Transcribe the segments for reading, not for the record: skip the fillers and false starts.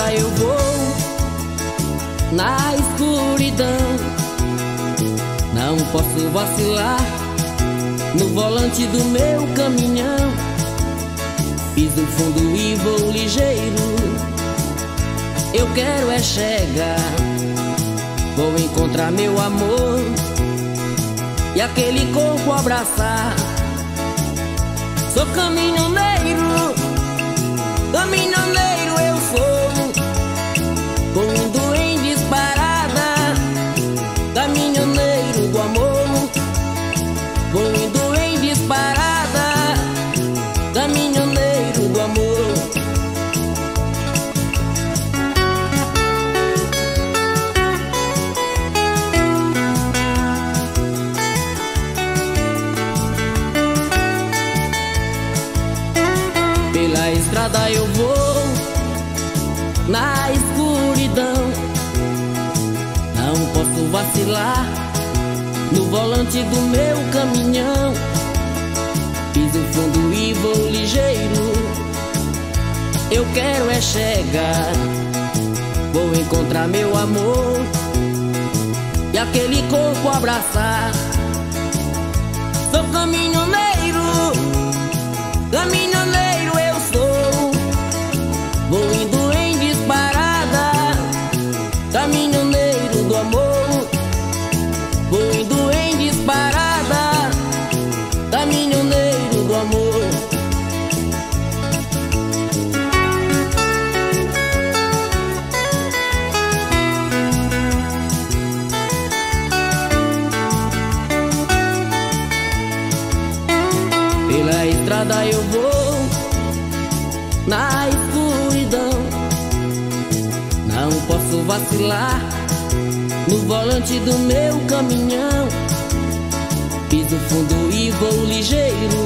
estrada eu vou, na escuridão. Não posso vacilar no volante do meu caminhão. Piso fundo e vou ligeiro. Eu quero é chegar, vou encontrar meu amor e aquele corpo abraçar. Sou caminhoneiro, caminhoneiro eu sou, mundo em disparada, caminhoneiro do amor, mundo em disparada, caminhoneiro do amor. Pela estrada eu vou, na escuridão. Não posso vacilar no volante do meu caminhão. Piso fundo e vou ligeiro. Eu quero é chegar, vou encontrar meu amor e aquele corpo abraçar. Sou caminhoneiro, caminhoneiro. Caminhoneiro do amor, vou indo em disparada, caminhoneiro do amor. Pela estrada eu vou, na escuridão. Não posso vacilar no volante do meu caminhão. Piso fundo e vou ligeiro.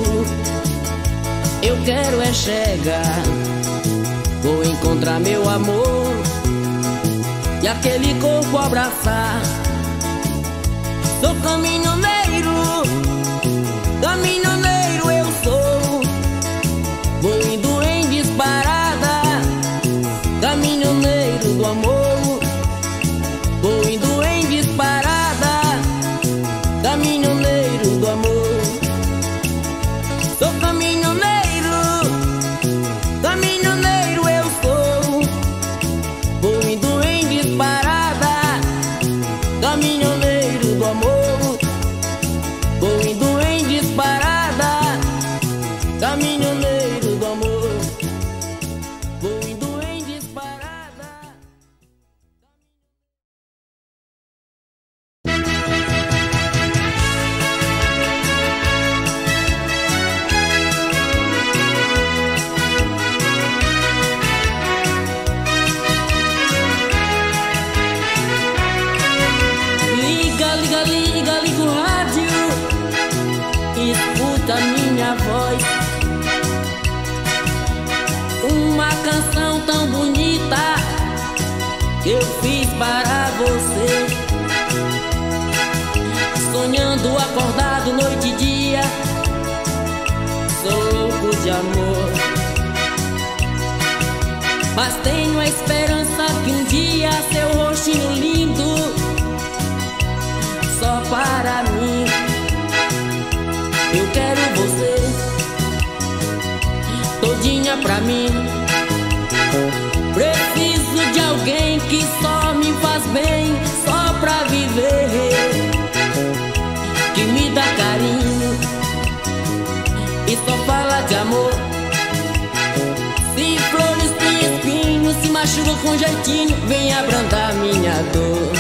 Eu quero é chegar, vou encontrar meu amor e aquele corpo abraçar. Sou caminhoneiro, caminhoneiro eu sou, vou indo em disparada, caminhoneiro do amor, vou indo em disparada, caminhoneiro do amor. Sou caminhoneiro, caminhoneiro eu sou, vou indo em disparada, caminhoneiro do amor, vou indo em disparada, caminhoneiro do amor. Ligo o rádio, escuta minha voz. Uma canção tão bonita que eu fiz para você. Sonhando acordado noite e dia, sou louco de amor. Mas tenho a esperança que um dia seu rostinho lindo só para mim. Eu quero você todinha pra mim. Preciso de alguém que só me faz bem, só pra viver, que me dá carinho e só fala de amor. Se flores têm espinhos, se machucam com jeitinho, vem abrandar minha dor.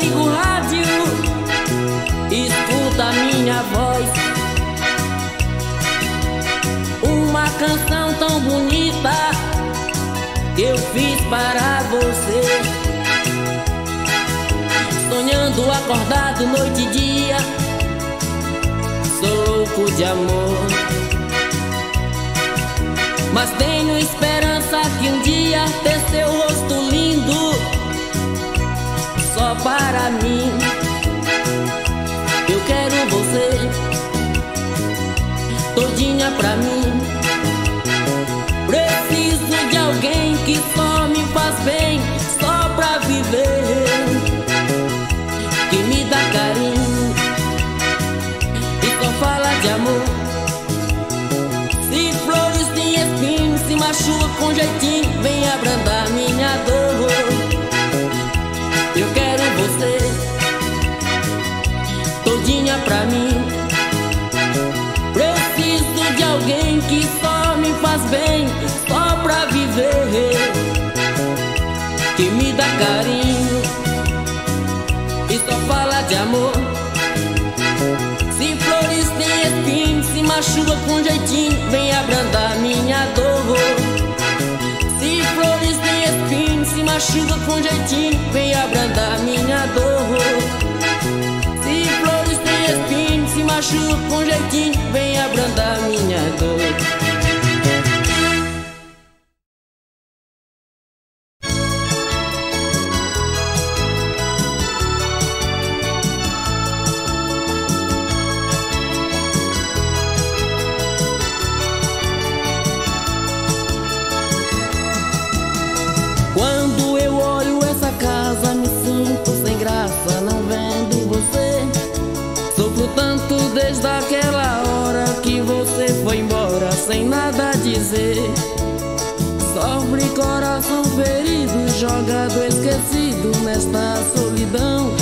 Ligo o rádio, escuta a minha voz. Uma canção tão bonita que eu fiz para você. Sonhando acordado noite e dia, sou louco de amor. mas tenho esperança que um dia ter seu rosto lindo só para mim. Eu quero você todinha pra mim. Preciso de alguém que só me faz bem, só pra viver, que me dá carinho e só fala de amor. Se flores têm espinhos, se machuca com jeitinho, vem abrandar minha dor. Eu quero você todinha pra mim. Preciso de alguém que só me faz bem, só pra viver, que me dá carinho e só fala de amor. Se flores têm espinhos, se machuca com jeitinho, vem abrandar minha dor. Se flores têm espinhos, se machuca com jeitinho, vem abrandar minha dor. Se machuca com jeitinho, vem abrandar minha dor. Quando eu olho essa casa, me sinto sem graça, não vendo você. Sofro tanto desde aquela hora que você foi embora sem nada dizer. Sofre coração ferido, jogado, esquecido nesta solidão.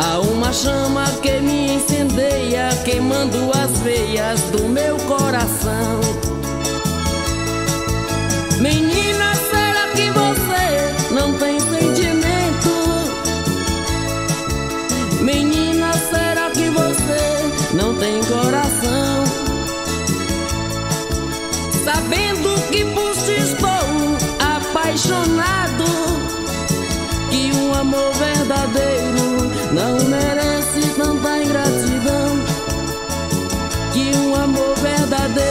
Há uma chama que me incendeia, queimando as veias do meu coração. Menina, será que você não tem sentimento? Menina, será que você não tem coração? Sabendo que por si estou apaixonado, que um amor verdadeiro não merece tanta ingratidão, que um amor verdadeiro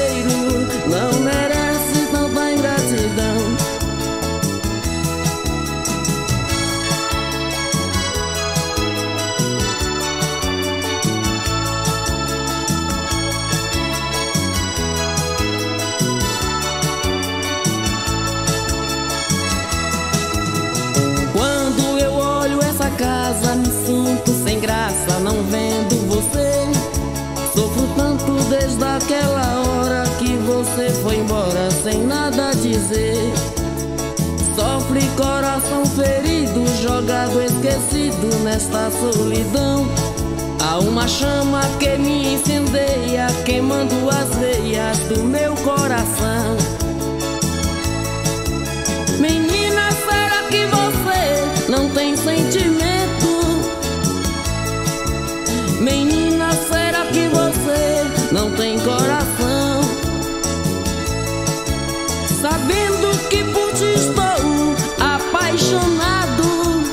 não merece tanta ingratidão. Me sinto sem graça, não vendo você. Sofro tanto desde aquela hora que você foi embora sem nada dizer. Sofre coração ferido, jogado, esquecido nesta solidão. Há uma chama que me incendeia, queimando as veias do meu coração. Menina, será que você não tem sentimento? Menina, será que você não tem coração? Sabendo que por ti estou apaixonado,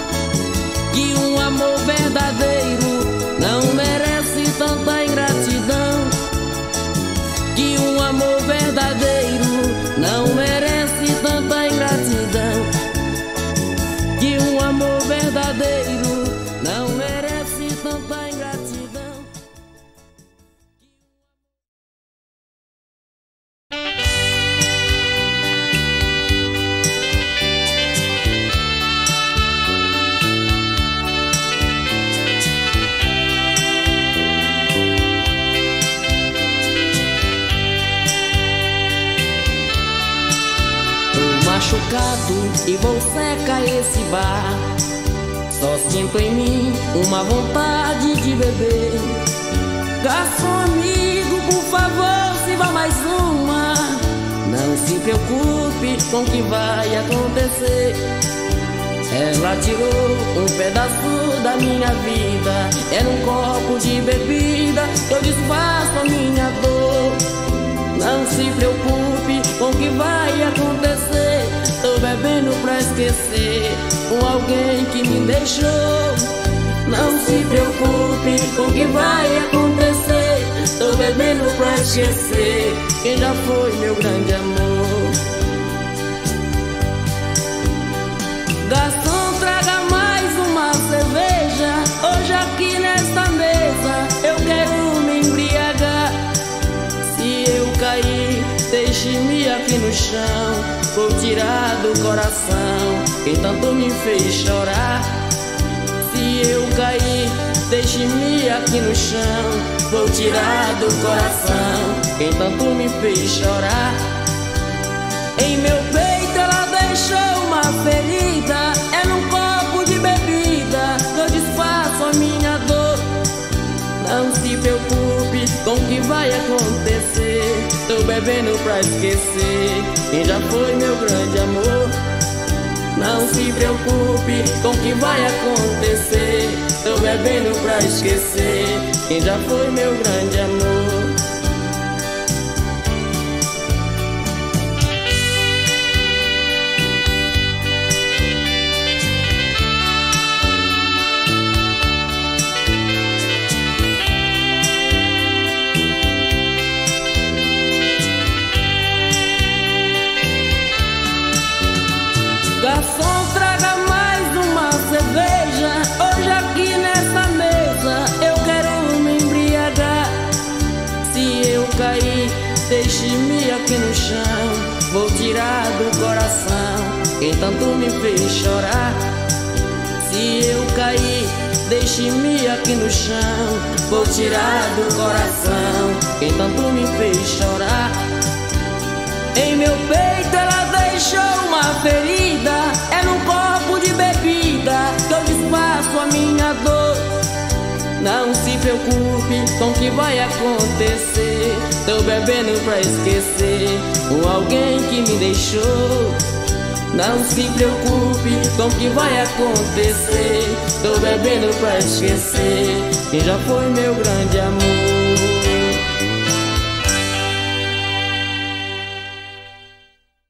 que um amor verdadeiro não merece tanta ingratidão, que um amor verdadeiro não merece tanta ingratidão, que um amor verdadeiro não merece tanta ingratidão. E vou secar esse bar, só sinto em mim uma vontade de beber. Garçom amigo, por favor, sirva mais uma. Não se preocupe com o que vai acontecer. Ela tirou um pedaço da minha vida, era um copo de bebida, eu disfarço a minha dor. Não se preocupe com o que vai acontecer, tô bebendo pra esquecer com alguém que me deixou. Não se preocupe com o que vai acontecer, tô bebendo pra esquecer quem já foi meu grande amor. Garçom, traga mais uma cerveja. Hoje aqui nesta mesa eu quero me embriagar. Se eu cair, deixe-me aqui no chão. Vou tirar do coração quem tanto me fez chorar. Se eu cair, deixe-me aqui no chão. Vou tirar do coração quem tanto me fez chorar. Em meu peito ela deixou uma ferida. É num copo de bebida que eu disfarço a minha dor. Não se preocupe com o que vai acontecer. Tô bebendo pra esquecer quem já foi meu grande amor. Não se preocupe com o que vai acontecer. Tô bebendo pra esquecer quem já foi meu grande amor. Garçom, traga mais uma cerveja. Hoje aqui nessa mesa eu quero me embriagar. Se eu cair, deixe-me aqui no chão. Vou tirar do coração quem tanto me fez chorar. Se eu cair, deixe-me aqui no chão. Vou tirar do coração quem tanto me fez chorar. Em meu peito ela deixou uma ferida. É num copo de bebida que eu disfarço a minha dor. Não se preocupe com o que vai acontecer. Tô bebendo pra esquecer com alguém que me deixou. Não se preocupe com o que vai acontecer. Tô bebendo pra esquecer quem já foi meu grande amor. Outra vez te procuro na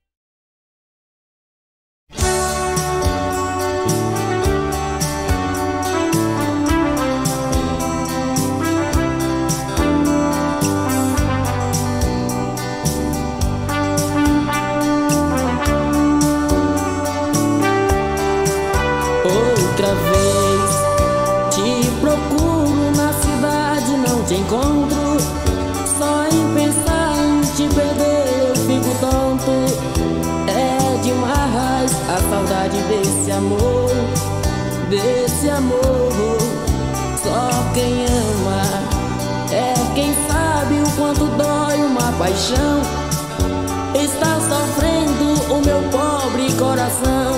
cidade, não te encontro. Só em pensar em te perder eu fico tonto. É demais a saudade desse amor. Só quem ama é quem sabe o quanto dói uma paixão. Está sofrendo o meu pobre coração.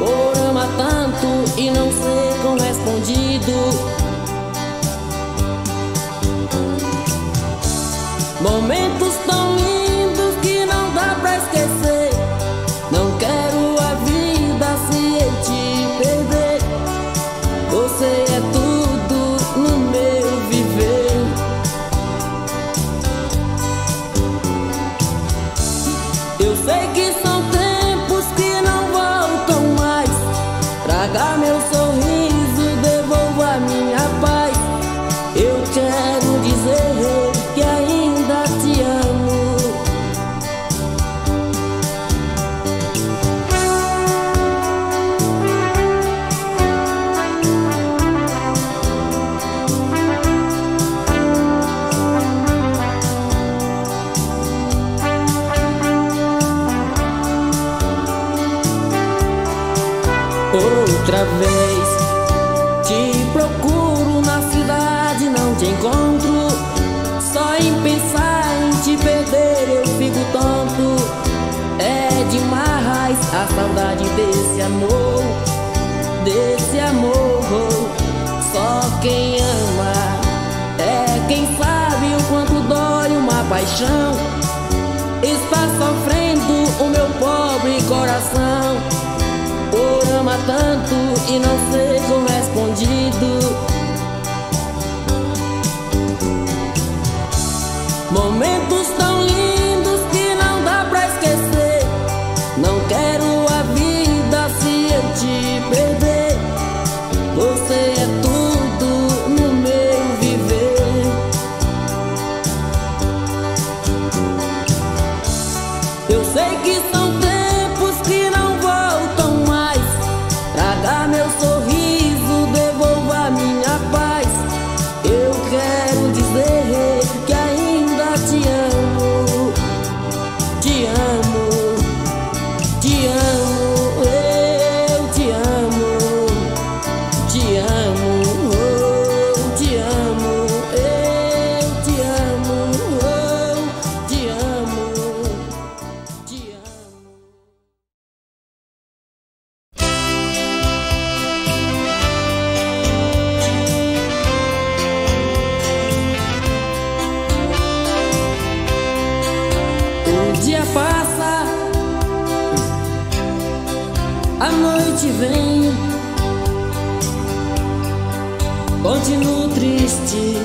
Por amar tanto e não ser correspondido. Momentos tão lindos que não dá pra esquecer. Não quero a vida se eu te perder. Você é tudo no meu viver. Eu sei. continuo triste,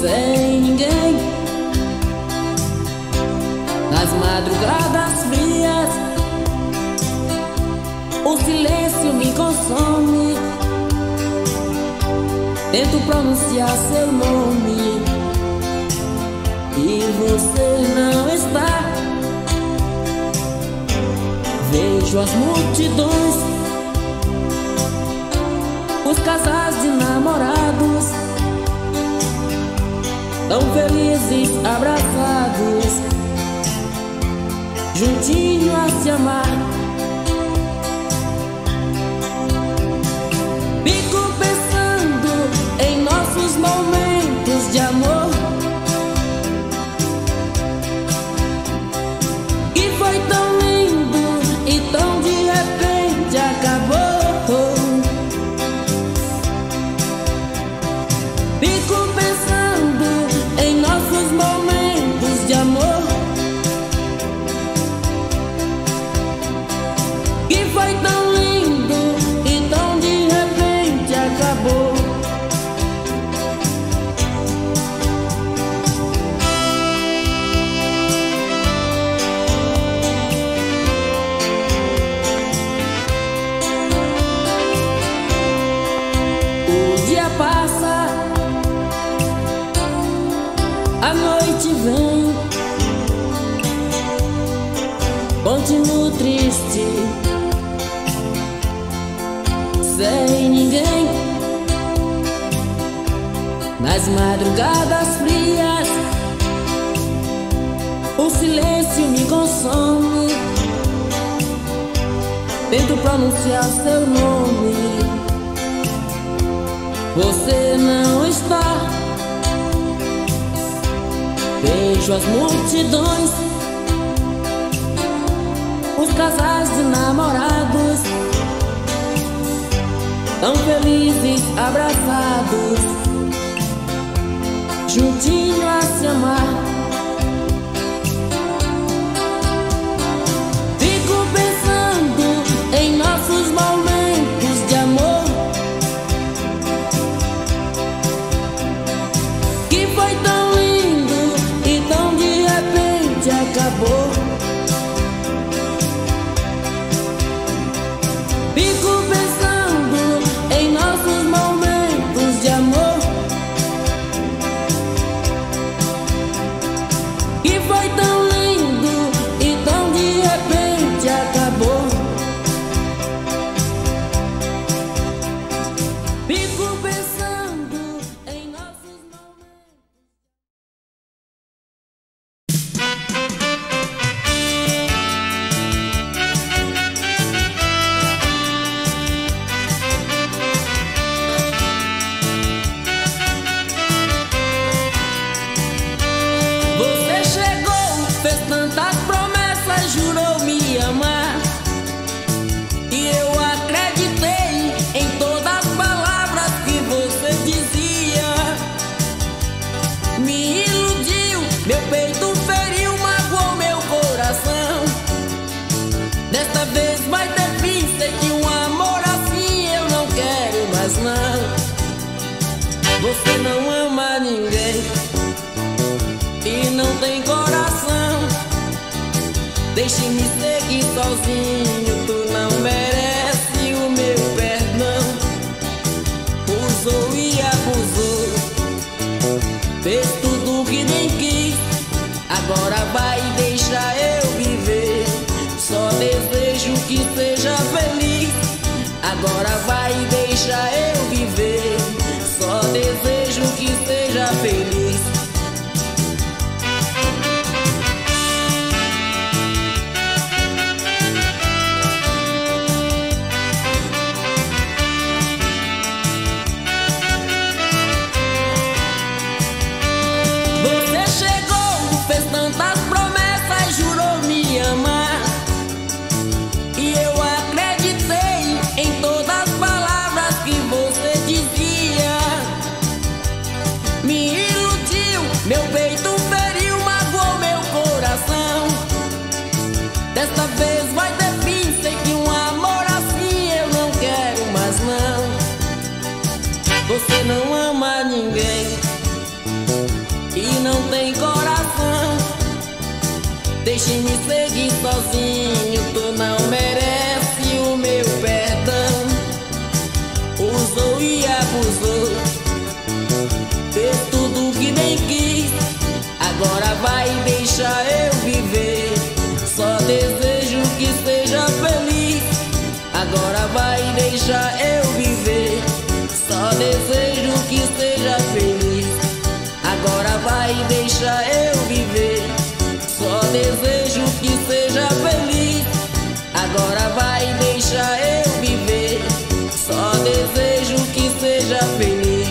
sem ninguém, nas madrugadas frias. O silêncio me consome, tento pronunciar seu nome e você não está. Vejo as multidões, os casais de namorados, tão felizes, abraçados, juntinho a se amar. Fico pensando em nossos momentos de amor. Continuo triste, sem ninguém, nas madrugadas frias. O silêncio me consome, tento pronunciar seu nome, você não está. Vejo as multidões, os casais de namorados, tão felizes, abraçados, juntinho a se amar. Fico pensando em nossos momentos de amor, que foi tão lindo e tão de repente acabou. Deixe-me seguir sozinho, tu não merece o meu perdão. Usou e abusou, fez tudo que nem quis, agora vai e deixa eu viver. Só desejo que seja feliz, agora vai e deixa eu viver. Só desejo que seja feliz. E eu acreditei em todas as palavras que você dizia. que me seguir sozinho, tu não merece o meu perdão. Usou e abusou, fez tudo que bem quis, agora vai deixar eu viver. Só desejo que seja feliz, agora vai deixar eu viver. Só desejo que seja feliz, agora vai deixar eu viver. Só desejo que seja feliz, agora vai deixar eu viver. Só desejo que seja feliz.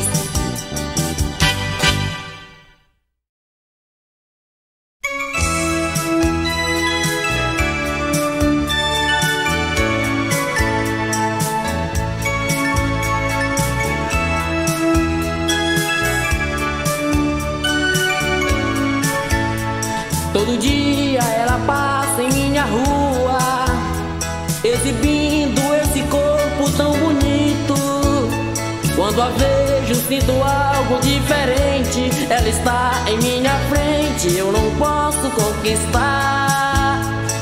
Todo dia ela passa em minha rua, exibindo esse corpo tão bonito. Quando a vejo, sinto algo diferente. Ela está em minha frente, eu não posso conquistar.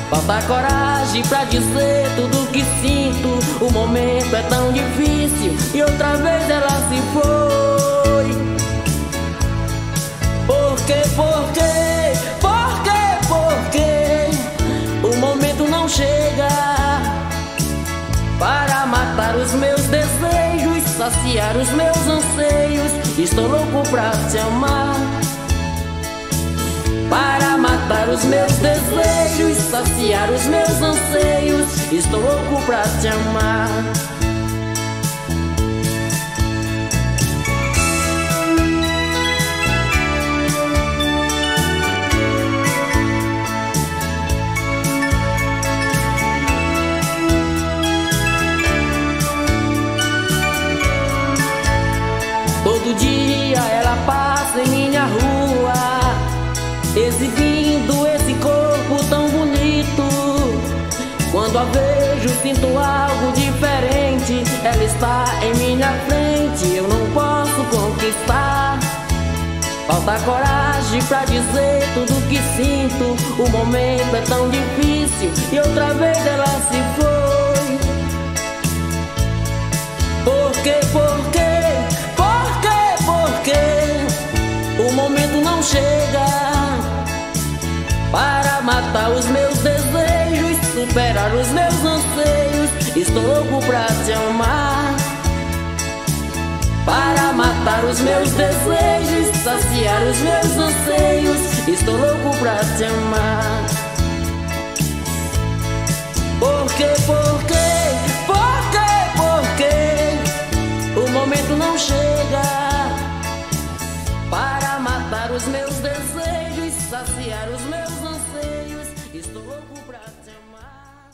Falta coragem pra dizer tudo que sinto. O momento é tão difícil e outra vez ela se foi. Por quê? Por quê? Porque o momento não chega para matar os meus desejos, saciar os meus anseios. Estou louco pra te amar. Para matar os meus desejos, saciar os meus anseios. Estou louco pra te amar. Todo dia ela passa em minha rua, exibindo esse corpo tão bonito. Quando a vejo, sinto algo diferente. Ela está em minha frente, eu não posso conquistar. Falta coragem pra dizer tudo que sinto. O momento é tão difícil e outra vez ela se foi. Por quê? Por quê? O momento não chega para matar os meus desejos, superar os meus anseios. Estou louco pra te amar. Para matar os meus desejos, saciar os meus anseios. Estou louco pra te amar. Por quê? Por quê? Por quê? Por quê? O momento não chega para matar os meus desejos, saciar os meus anseios. Estou louco pra te amar.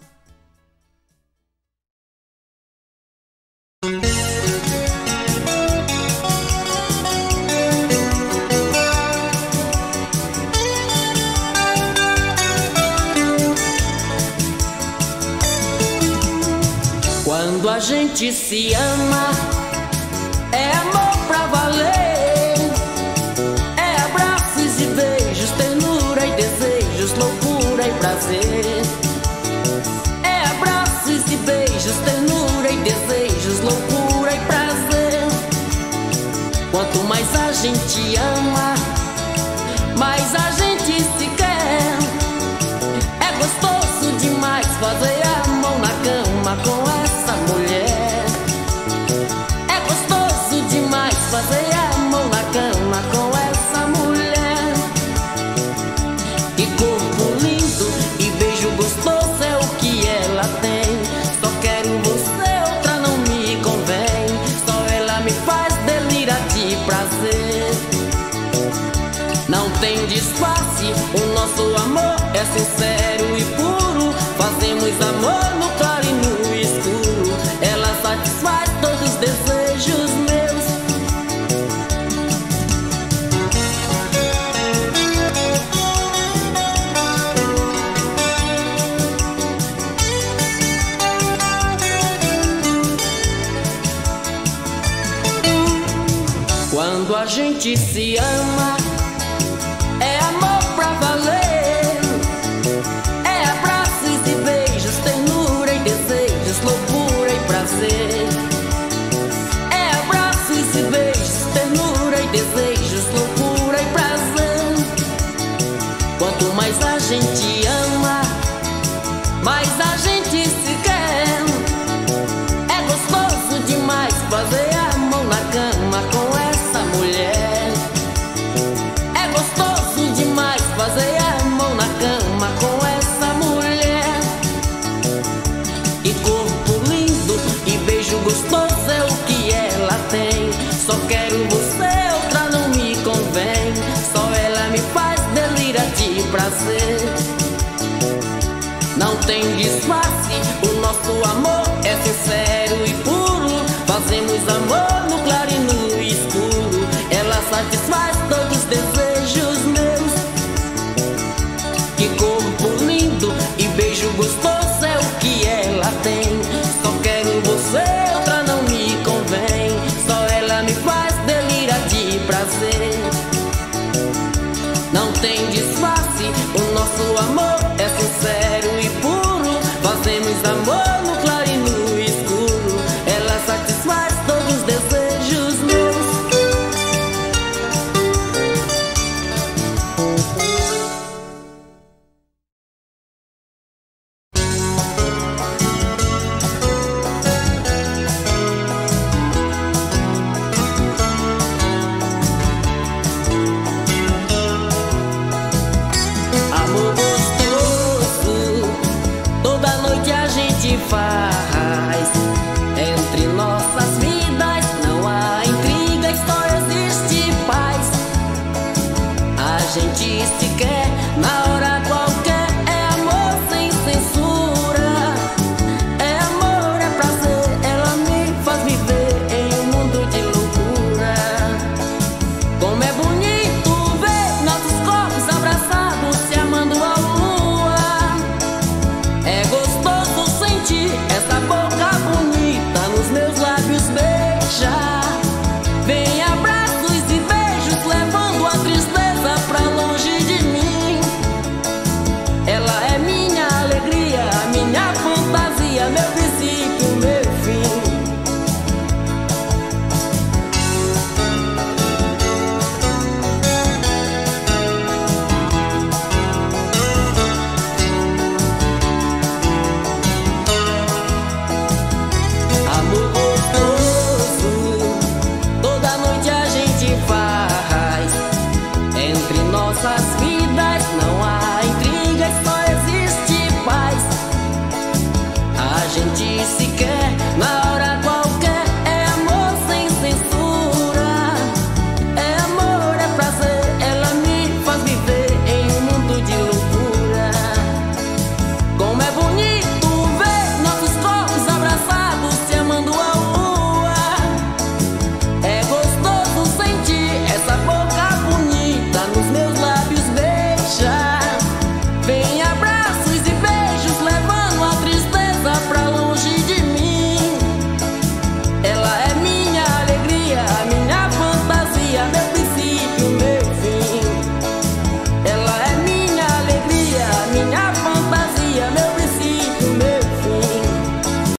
Quando a gente se ama, é amor pra valer. É abraços e beijos, ternura e desejos, loucura e prazer. Quanto mais a gente ama, mais a gente se quer. É gostoso demais fazer a mão na cama com essa mulher. É gostoso demais fazer a mão na cama com essa mulher. Que corpo lindo! Gostoso é o que ela tem. Só quero você, outra não me convém. Só ela me faz delirar de prazer. Não tem disfarce, o nosso amor é sincero e puro. Fazemos amor no claro e no escuro. Ela satisfaz todos os desejos meus. Quando a gente se ama, é amor pra valer. amor.